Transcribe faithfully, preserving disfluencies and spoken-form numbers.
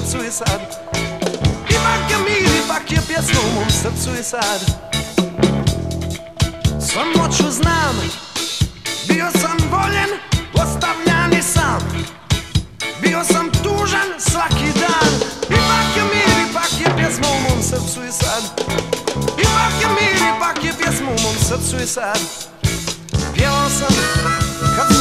srcu je sad. Ipak je mir, ipak je pjesma u mom srcu je sad. Svom noću znam, bio sam voljen, ostavljan i sam. Bio sam tužan svaki dan. Ipak je mir, ipak je pjesma u mom srcu je sad. Ipak je mir, ipak je pjesma u mom srcu je sad. Pjevao sam kad sam